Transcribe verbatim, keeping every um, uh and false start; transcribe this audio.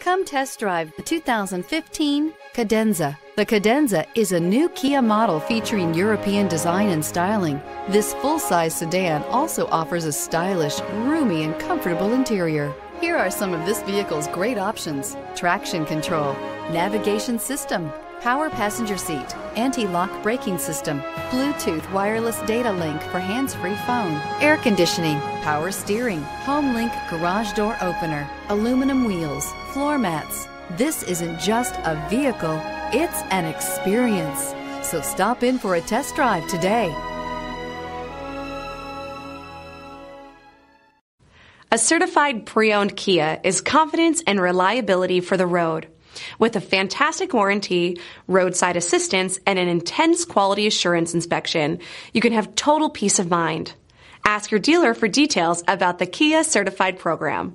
Come test drive the two thousand fifteen Cadenza. The Cadenza is a new Kia model featuring European design and styling. This full-size sedan also offers a stylish, roomy, and comfortable interior. Here are some of this vehicle's great options: traction control, navigation system, power passenger seat, anti-lock braking system, Bluetooth wireless data link for hands-free phone, air conditioning, power steering, HomeLink garage door opener, aluminum wheels, floor mats. This isn't just a vehicle, it's an experience. So stop in for a test drive today. A certified pre-owned Kia is confidence and reliability for the road. With a fantastic warranty, roadside assistance, and an intense quality assurance inspection, you can have total peace of mind. Ask your dealer for details about the Kia Certified program.